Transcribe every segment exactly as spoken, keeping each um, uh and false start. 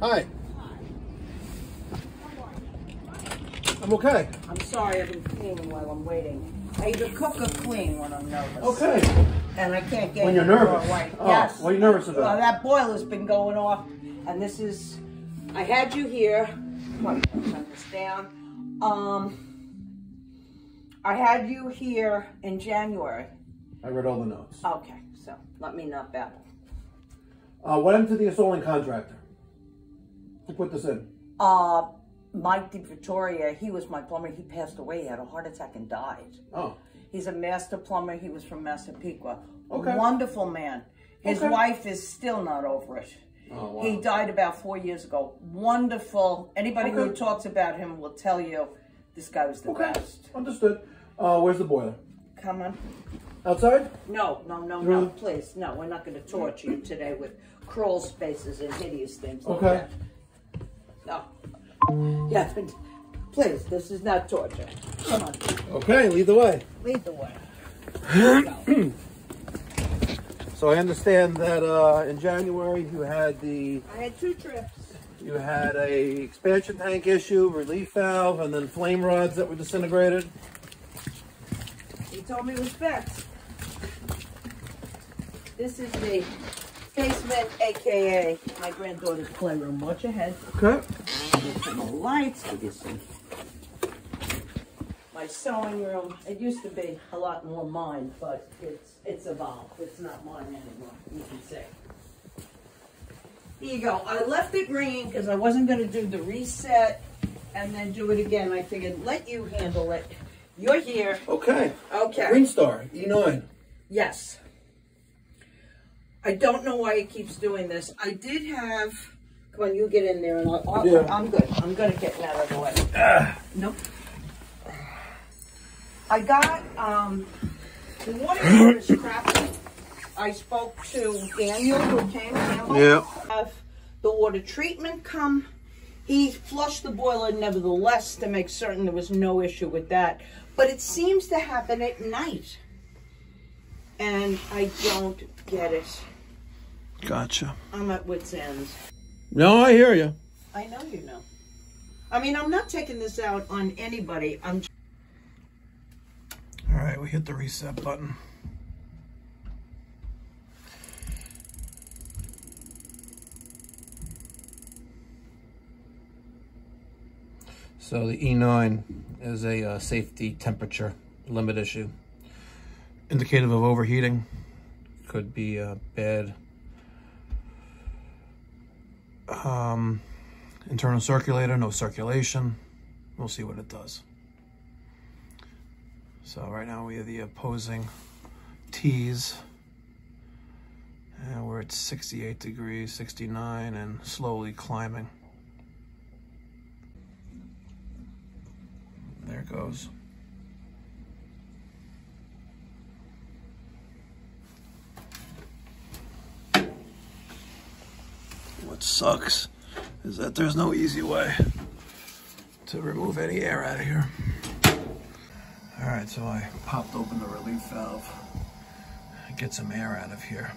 Hi. I'm okay. I'm sorry I've been cleaning while I'm waiting. I either cook or clean when I'm nervous. Okay. And I can't get when you're nervous. Right. Oh, yes. What are you nervous about? Well, that boiler's been going off, and this is. I had you here. Come on, turn this down. Um, I had you here in January. I read all the notes. Okay, so let me not babble. Uh, what happened to the assailing contractor? Who put this in? Uh, Mike de Vittoria. He was my plumber. He passed away. He had a heart attack and died. Oh. He's a master plumber. He was from Massapequa. Okay. Wonderful man. His okay. wife is still not over it. Oh, wow. He died about four years ago. Wonderful. Anybody okay. who talks about him will tell you this guy was the okay. best. Understood. Uh, where's the boiler? Come on. Outside? No, no, no, no, please. No, we're not going to torture you today with crawl spaces and hideous things like okay. that. No. Yeah, please, this is not torture. Come on. Okay, lead the way. Lead the way. Go. So I understand that uh, in January you had the... I had two trips. You had a expansion tank issue, relief valve, and then flame rods that were disintegrated. He told me it was fixed. This is the basement, A K A my granddaughter's playroom. Watch your head. Okay. I'll get some lights. I'll get some. My sewing room. It used to be a lot more mine, but it's it's evolved. It's not mine anymore. You can see. Here you go. I left it green because I wasn't going to do the reset and then do it again. I figured let you handle it. You're here. Okay. Okay. Greenstar, E nine. Yes. I don't know why it keeps doing this. I did have... Come on, you get in there and I'll... I'll yeah. I'm good. I'm good at getting out of the way. Uh, nope. I got... um The water is crappy. I spoke to Daniel, who came down. Yeah. Have the water treatment come... He flushed the boiler nevertheless to make certain there was no issue with that. But it seems to happen at night. And I don't get it. Gotcha. I'm at wit's end. No, I hear you. I know you know. I mean, I'm not taking this out on anybody. I'm. All right, we hit the reset button. So the E nine is a uh, safety temperature limit issue. Indicative of overheating. Could be uh, bad um, internal circulator, no circulation. We'll see what it does. So right now we have the opposing T's. And we're at sixty-eight degrees, sixty-nine, and slowly climbing. There it goes. What sucks is that there's no easy way to remove any air out of here. All right, so I popped open the relief valve and get some air out of here.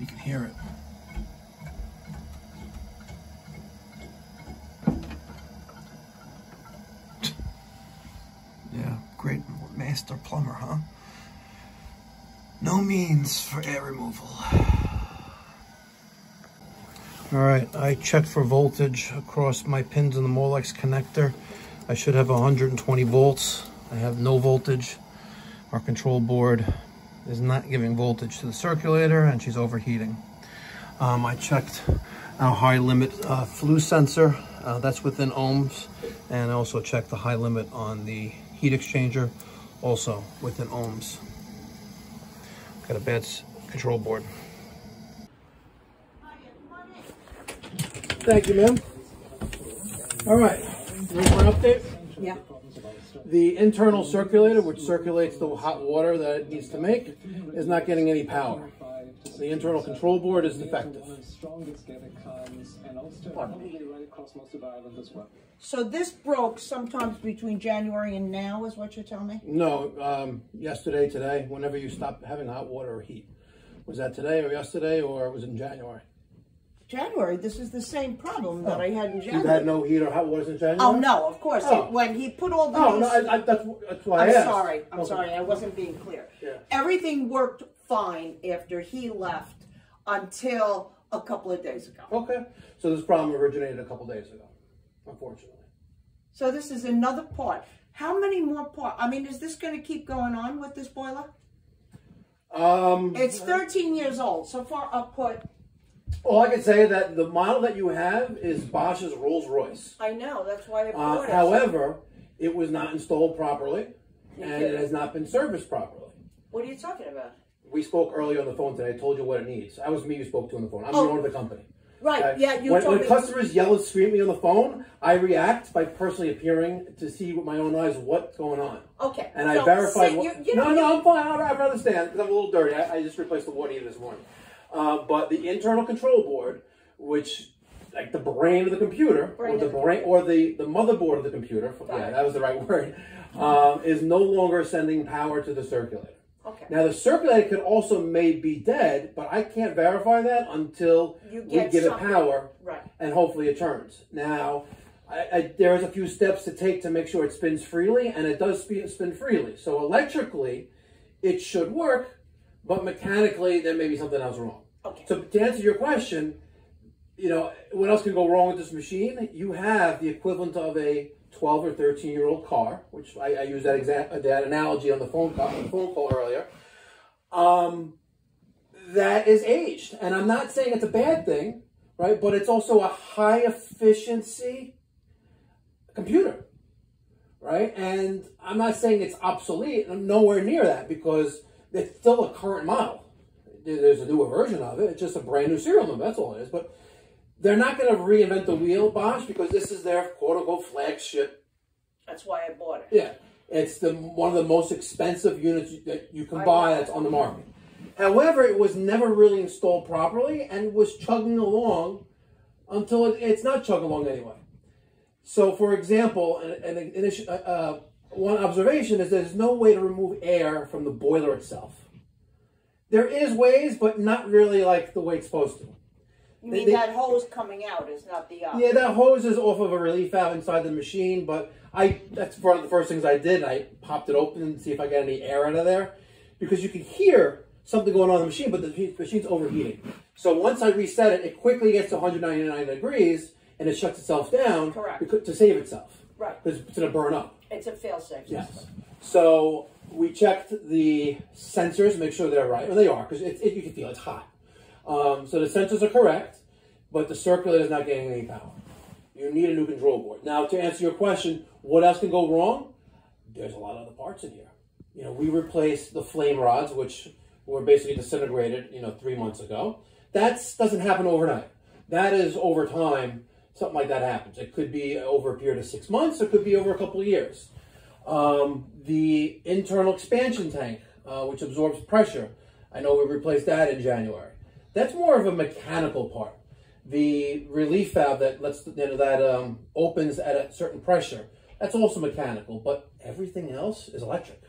You can hear it. Great master plumber, huh? No means for air removal. All right, I checked for voltage across my pins in the Molex connector. I should have one hundred twenty volts. I have no voltage. Our control board is not giving voltage to the circulator and she's overheating. Um, I checked our high limit uh, flue sensor. Uh, that's within ohms. And I also checked the high limit on the heat exchanger, also within ohms. Got a bad control board. Thank you, ma'am. All right, one more update. Yeah. The internal circulator, which circulates the hot water that it needs to make, is not getting any power. The internal control board is defective. So this broke sometimes between January and now is what you're telling me? No, um, yesterday, today, whenever you stop having hot water or heat. Was that today or yesterday, or was it in January? January. This is the same problem that oh. I had in January. You had no heat or hot water in January? Oh, no, of course. Oh. It, when he put all the... Oh, no, I, I, that's, that's why I'm I asked. Sorry. I'm okay. sorry. I wasn't being clear. Yeah. Everything worked fine after he left until a couple of days ago. Okay. So this problem originated a couple of days ago, unfortunately. So this is another part. How many more parts? I mean, is this going to keep going on with this boiler? Um, it's thirteen years old. So far, I'll put... All I can say is that the model that you have is Bosch's Rolls Royce. I know. That's why I bought uh, it. However, it was not installed properly, and it has not been serviced properly. What are you talking about? We spoke earlier on the phone today. I told you what it needs. I was me you spoke to on the phone. I'm oh. the owner of the company. Right, uh, yeah, you when, told when me. When customers yell and scream at me on the phone, I react by personally appearing to see with my own eyes what's going on. Okay. And so I verify what... You, you no, no, I'm fine. I understand, because I'm a little dirty. I, I just replaced the water heater this morning. Uh, but the internal control board, which, like the brain of the computer, brain or the, the brain, or the, the motherboard of the computer, yeah, that was the right word, um, is no longer sending power to the circulator. Okay. Now, the circulator could also may be dead, but I can't verify that until you we give something. it power, right. and hopefully it turns. Now, I, I, there's a few steps to take to make sure it spins freely, and it does sp spin freely. So electrically, it should work, but mechanically, there may be something else wrong. Okay. So to answer your question, you know, what else can go wrong with this machine? You have the equivalent of a twelve or thirteen year old car, which I, I used that exact that analogy on the phone call, on the phone call earlier, um, that is aged. And I'm not saying it's a bad thing, right? But it's also a high efficiency computer, right? And I'm not saying it's obsolete. I'm nowhere near that, because it's still a current model. There's a newer version of it. It's just a brand new serial number. That's all it is. But they're not going to reinvent the wheel, Bosch, because this is their quote-unquote flagship. That's why I bought it. Yeah. It's the one of the most expensive units that you can buy that's on the market. However, it was never really installed properly and was chugging along until it, it's not chugging along anyway. So, for example, an, an, an issue, uh, uh, one observation is there's no way to remove air from the boiler itself. There is ways, but not really like the way it's supposed to. You mean they, they, that hose coming out is not the option? Yeah, that hose is off of a relief valve inside the machine, but I that's one of the first things I did. I popped it open to see if I got any air out of there, because you can hear something going on in the machine, but the machine's overheating. So once I reset it, it quickly gets to one hundred ninety-nine degrees, and it shuts itself down. Correct. Because, to save itself. Right. Because it's going to burn up. It's a fail-safe system. Yes. So we checked the sensors, make sure they're right. Well, they are, because it, it, you can feel it's hot. Um, so the sensors are correct, but the circulator is not getting any power. You need a new control board. Now, to answer your question, what else can go wrong? There's a lot of other parts in here. You know, we replaced the flame rods, which were basically disintegrated, you know, three months ago. That doesn't happen overnight. That is over time, something like that happens. It could be over a period of six months. It could be over a couple of years. Um, the internal expansion tank, uh, which absorbs pressure, I know we replaced that in January. That's more of a mechanical part. The relief valve that lets you know, that um, opens at a certain pressure, that's also mechanical. But everything else is electric.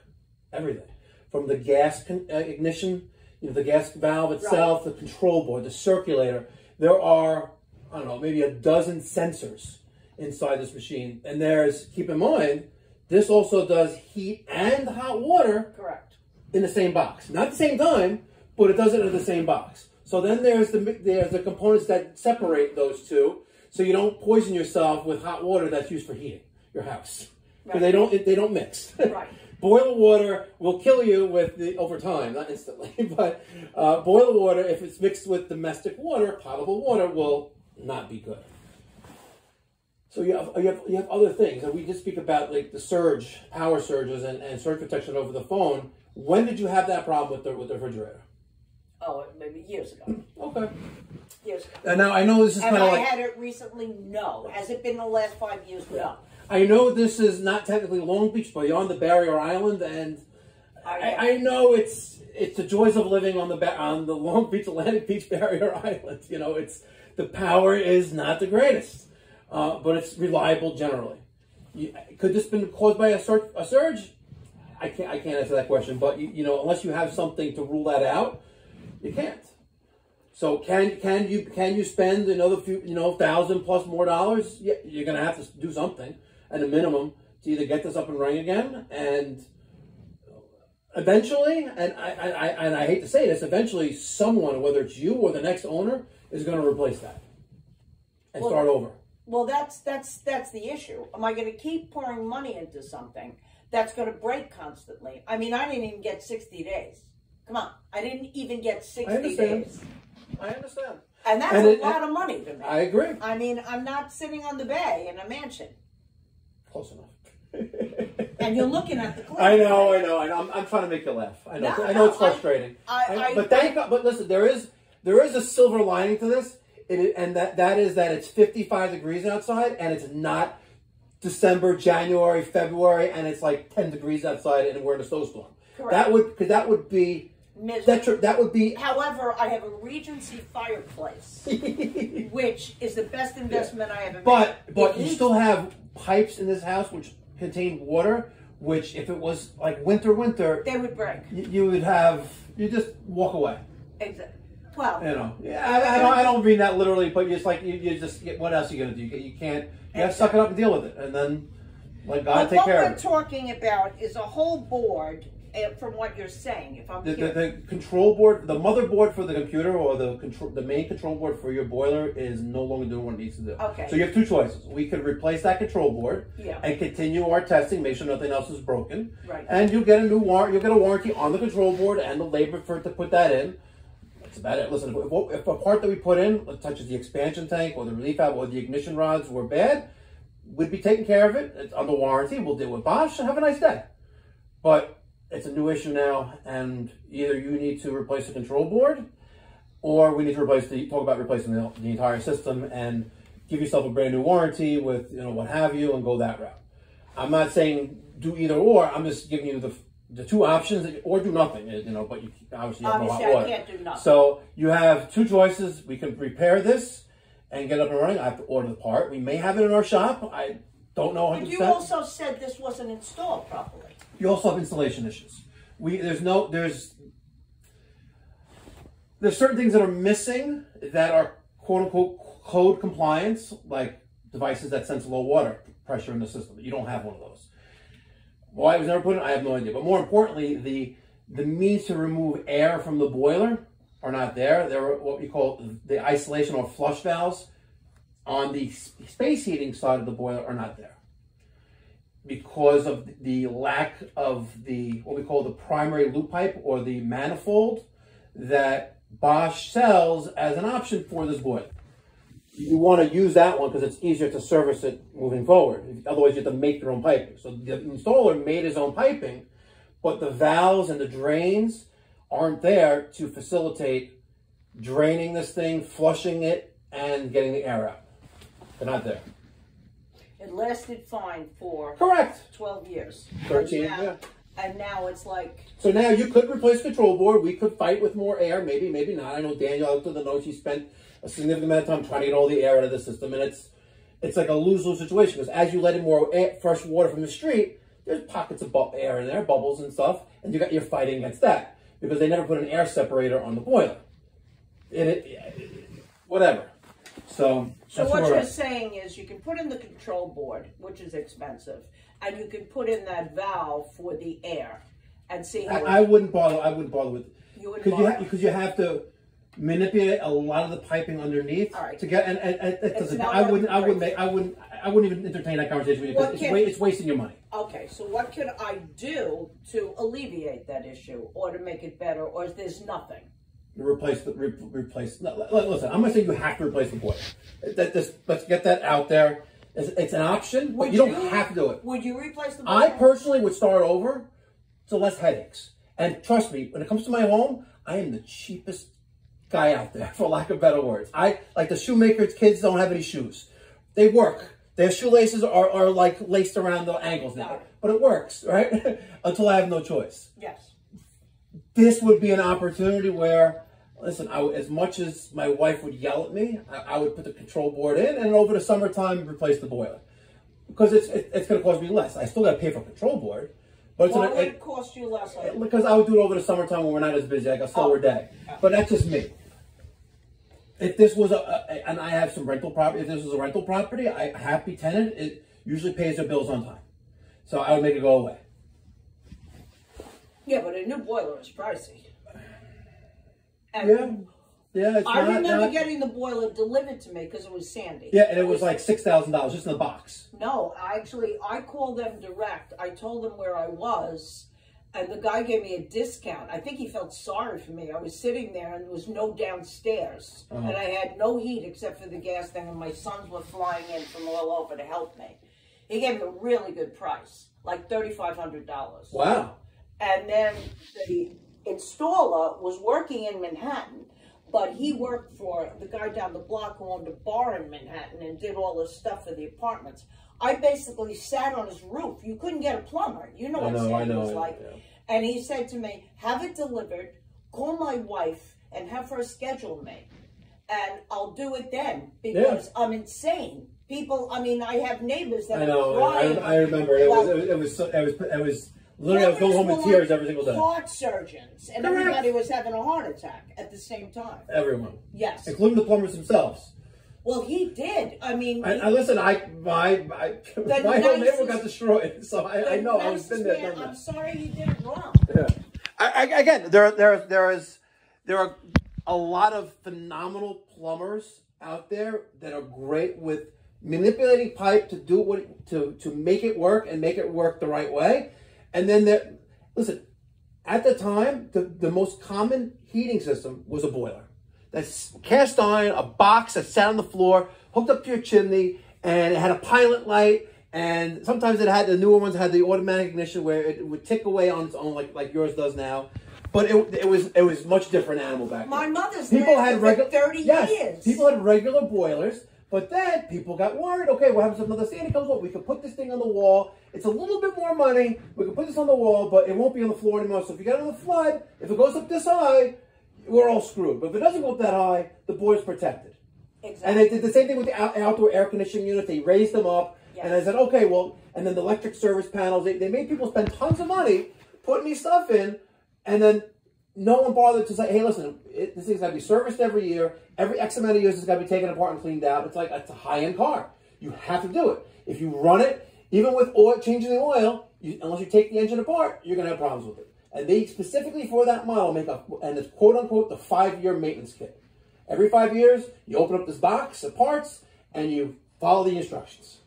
Everything, from the gas con uh, ignition, you know, the gas valve itself, right. the control board, the circulator. There are, I don't know, maybe a dozen sensors inside this machine. And there's, keep in mind, this also does heat and hot water. Correct. In the same box, not at the same time, but it does it in the same box. So then there's the, there's the components that separate those two, so you don't poison yourself with hot water that's used for heating your house. Right. They don't they don't mix. Right. Boil water will kill you with the over time, not instantly, but uh, boil water, if it's mixed with domestic water, potable water, will not be good. So you have, you have, you have other things, and we did speak about like the surge, power surges, and, and surge protection over the phone. When did you have that problem with the with the refrigerator? Oh, maybe years ago. Okay. Years ago. And now I know this is kind of like... Have I had it recently? No. Has it been the last five years? Yeah. No. I know this is not technically Long Beach, but you're on the barrier island, and I know, I, I know it's it's the joys of living on the on the Long Beach Atlantic Beach barrier island. You know, it's the power is not the greatest, uh, but it's reliable generally. You, could this have been caused by a, sur a surge? I can't I can't answer that question, but you, you know, unless you have something to rule that out. You can't. So can can you can you spend another few you know thousand plus more dollars? Yeah, you're gonna have to do something at a minimum to either get this up and running again, and eventually, and I, I and I hate to say this, eventually someone, whether it's you or the next owner, is going to replace that and well, start over. Well, that's that's that's the issue. Am I going to keep pouring money into something that's going to break constantly? I mean, I didn't even get sixty days. Come on, I didn't even get sixty I understand. days. I understand, and that's and a it, lot of money to me. I agree. I mean, I'm not sitting on the bay in a mansion. Close enough. And you're looking at the clock. I know, I know, I know. I'm, I'm trying to make you laugh. I know, no, I know no, it's frustrating. I, I, I, but thank God. But listen, there is there is a silver lining to this, it, and that that is that it's fifty-five degrees outside, and it's not December, January, February, and it's like ten degrees outside, and we're in a snowstorm. Correct. That would because that would be that that would be. However, I have a Regency fireplace, which is the best investment yeah. I ever but, made. But but you still have pipes in this house, which contain water, which if it was like winter, winter, they would break. You, you would have you just walk away. Exactly. Well, you know, yeah, I, I don't, I don't mean that literally, but it's like you, you just get. What else are you gonna do? You can't. You have to suck it up and deal with it, and then let God take care of it. What we're talking about is a whole board. From what you're saying, if I'm the, the, the control board, the motherboard for the computer, or the control, the main control board for your boiler is no longer doing what it needs to do. Okay. So you have two choices. We could replace that control board yeah. and continue our testing, make sure nothing else is broken. Right. And you'll get a new warrant. You'll get a warranty on the control board and the labor for it to put that in. That's about it. Listen, if, if a part that we put in touches the expansion tank or the relief valve or the ignition rods were bad, we'd be taking care of it. It's under warranty. We'll deal with Bosch. Have a nice day. But it's a new issue now, and either you need to replace the control board, or we need to replace the talk about replacing the, the entire system and give yourself a brand new warranty with you know what have you and go that route. I'm not saying do either or. I'm just giving you the the two options, that, or do nothing. You know, but you obviously you have obviously no hot water. I can't do nothing. So you have two choices. We can repair this and get up and running. I have to order the part. We may have it in our shop. I don't know. one hundred percent. But you also said this wasn't installed properly. You also have installation issues. We there's no there's there's certain things that are missing that are quote unquote code compliance, like devices that sense low water pressure in the system. You don't have one of those. Why it was never put in, I have no idea. But more importantly, the the means to remove air from the boiler are not there. They're what we call the isolation or flush valves on the space heating side of the boiler are not there, because of the lack of the, what we call the primary loop pipe or the manifold that Bosch sells as an option for this boiler. You want to use that one because it's easier to service it moving forward. Otherwise, you have to make your own piping. So the installer made his own piping, but the valves and the drains aren't there to facilitate draining this thing, flushing it, and getting the air out. They're not there. It lasted fine for correct twelve years, thirteen, and now, yeah. And now it's like so. Now you could replace the control board. We could fight with more air, maybe, maybe not. I know Daniel out to the notes. He spent a significant amount of time trying to get all the air out of the system, and it's it's like a lose lose situation because as you let in more air, fresh water from the street, there's pockets of air in there, bubbles and stuff, and you got you're fighting against that because they never put an air separator on the boiler. It, it, it whatever. So, so what you're saying is you can put in the control board, which is expensive, and you can put in that valve for the air and see how I, I wouldn't bother. I wouldn't bother with it. You wouldn't bother? Because you have to manipulate a lot of the piping underneath all right. to get. And, and, and it doesn't. I wouldn't. I wouldn't. Make, I wouldn't. I wouldn't even entertain that conversation with you. Because it's, wa it's wasting your money. Okay, so what could I do to alleviate that issue, or to make it better, or is there's nothing? Replace the re, replace. No, listen, I'm gonna say you have to replace the boiler. That this, let's get that out there. It's, it's an option, but you, you don't have to do it. Would you replace the boiler? I personally would start over, so less headaches. And trust me, when it comes to my home, I am the cheapest guy out there, for lack of better words. I like the shoemaker's kids don't have any shoes. They work. Their shoelaces are are like laced around the angles now, but it works, right? Until I have no choice. Yes. This would be an opportunity where, listen, I, as much as my wife would yell at me, I, I would put the control board in and over the summertime replace the boiler because it's it, it's going to cost me less. I still got to pay for a control board, But Why it's an, would it, it cost you less? It, because I would do it over the summertime when we're not as busy, like a slower oh. day. Oh. But that's just me. If this was a, a, and I have some rental property, if this was a rental property, I happy tenant, it usually pays their bills on time. So I would make it go away. Yeah, but a new boiler is pricey. And yeah. Yeah, it's I not, remember not... getting the boiler delivered to me because it was Sandy. Yeah, and it was like six thousand dollars just in the box. No, actually, I called them direct. I told them where I was, and the guy gave me a discount. I think he felt sorry for me. I was sitting there, and there was no downstairs, uh-huh. and I had no heat except for the gas thing, and my sons were flying in from all over to help me. He gave me a really good price, like thirty-five hundred dollars. Wow. And then the installer was working in Manhattan. But he worked for the guy down the block who owned a bar in Manhattan and did all this stuff for the apartments. I basically sat on his roof. You couldn't get a plumber. You know what Sandy was like. Yeah. And he said to me, have it delivered, call my wife, and have her schedule me. And I'll do it then because yeah. I'm insane. People, I mean, I have neighbors that I know, are crying. I, I remember. It was, it was, so, it was, it was literally, I would go home with tears like every single day. Heart surgeons, and Correct. everybody was having a heart attack at the same time. Everyone. Yes. Including the plumbers themselves. Well, he did. I mean... I, he, I listen, I, my, my, my nicest, whole neighborhood got destroyed, so I, I know. I've been there. Man, I'm sorry he did it wrong. Yeah. I, I, again, there, there, there, is, there are a lot of phenomenal plumbers out there that are great with manipulating pipe to do what, to, to make it work and make it work the right way. And then, there, listen, at the time, the, the most common heating system was a boiler. That's cast iron, a box that sat on the floor, hooked up to your chimney, and it had a pilot light, and sometimes it had, the newer ones had the automatic ignition where it would tick away on its own like, like yours does now. But it, it was it was much different animal back then. My mother's had for thirty yes, years. People had regular boilers. But then people got worried, okay, what happens if another Sandy comes up? We can put this thing on the wall. It's a little bit more money. We can put this on the wall, but it won't be on the floor anymore. So if you got it on the flood, if it goes up this high, we're all screwed. But if it doesn't go up that high, the boiler's protected. Exactly. And they did the same thing with the out outdoor air conditioning units. They raised them up. Yes. And I said, okay, well, and then the electric service panels, they, they made people spend tons of money putting these stuff in, and then no one bothered to say, hey, listen, it, this thing's got to be serviced every year. Every X amount of years, it's got to be taken apart and cleaned out. It's like, it's a high-end car. You have to do it. If you run it, even with oil, changing the oil, you, unless you take the engine apart, you're going to have problems with it. And they specifically for that model make a, and it's quote-unquote the five-year maintenance kit. Every five years, you open up this box of parts, and you follow the instructions.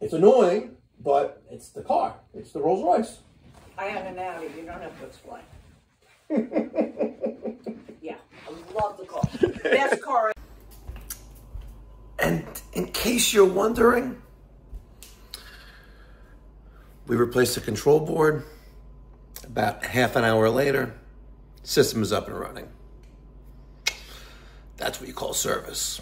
It's annoying, but it's the car. It's the Rolls-Royce. I have an Audi. You don't have to explain. Yeah, I love the car. Best car. And in case you're wondering, we replaced the control board. About half an hour later, system is up and running. That's what you call service.